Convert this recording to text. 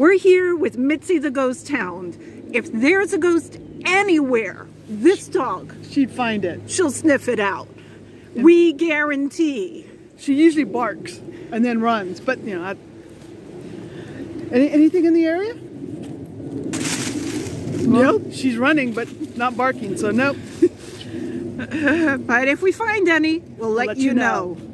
We're here with Mitzi the ghost hound. If there's a ghost anywhere, this dog, she'd find it. She'll sniff it out. And we guarantee. She usually barks and then runs, but you know, anything in the area? Nope. Well, she's running, but not barking, so nope. But if we find any, we'll let you know.